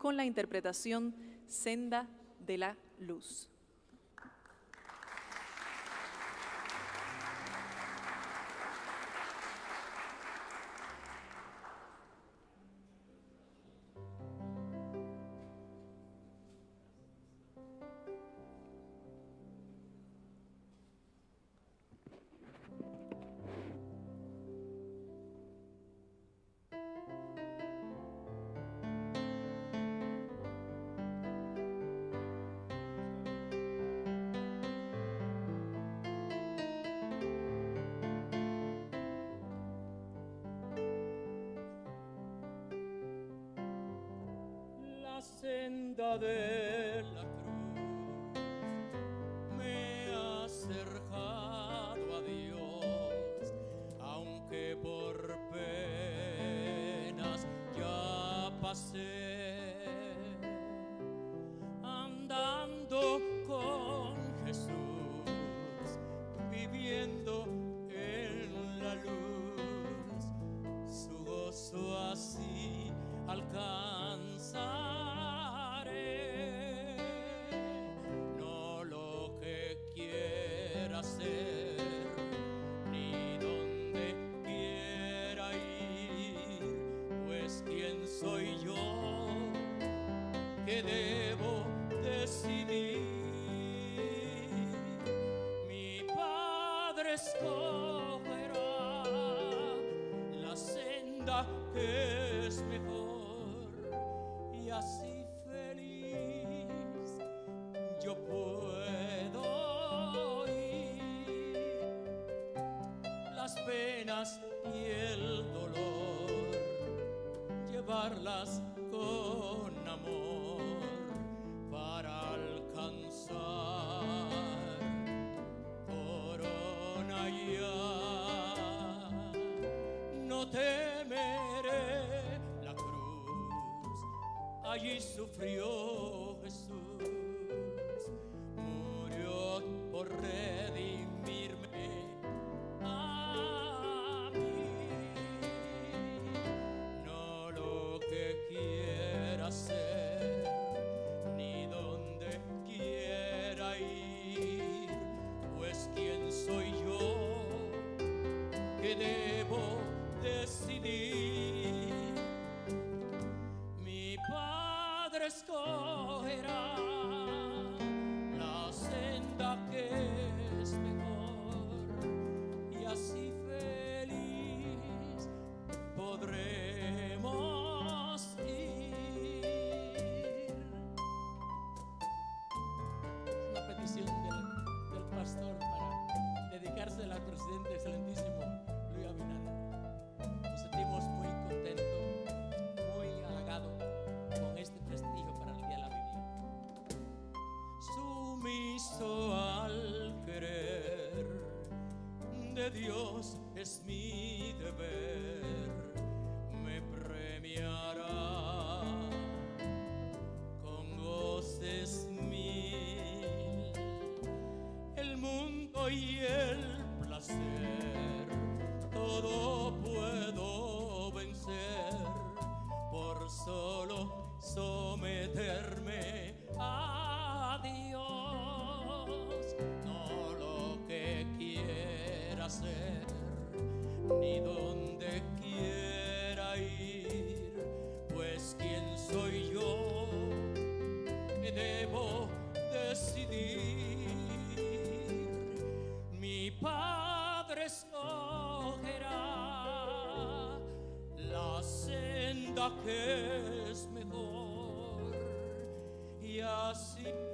con la interpretación Senda de la Luz. La senda de la cruz me ha acercado a Dios, aunque por penas ya pasé, andando con Jesús, viviendo en la luz, su gozo así alcanza. Debo decidir, mi Padre escogerá la senda que es mejor, y así feliz yo puedo ir. Las penas y el dolor, llevarlas con amor, temeré la cruz. Allí sufrió Jesús, murió por redimirme a mí. No lo que quiera ser, ni donde quiera ir, pues quién soy yo que debo decidir. Mi Padre escogerá la senda que es mejor, y así feliz podremos ir. Es una petición del pastor para dedicársela al presidente excelentísimo Luis Abinader. Muy contento, muy halagado con este prestigio para el día de la Biblia. Sumiso al querer de Dios es mi deber, me premiará con goces mil. El mundo y el placer, todo puedo por solo someterme a Dios. No lo que quiera ser, ni donde quiera ir, pues quién soy yo que debo decidir. Mi Padre escogerá la senda que es mejor, y así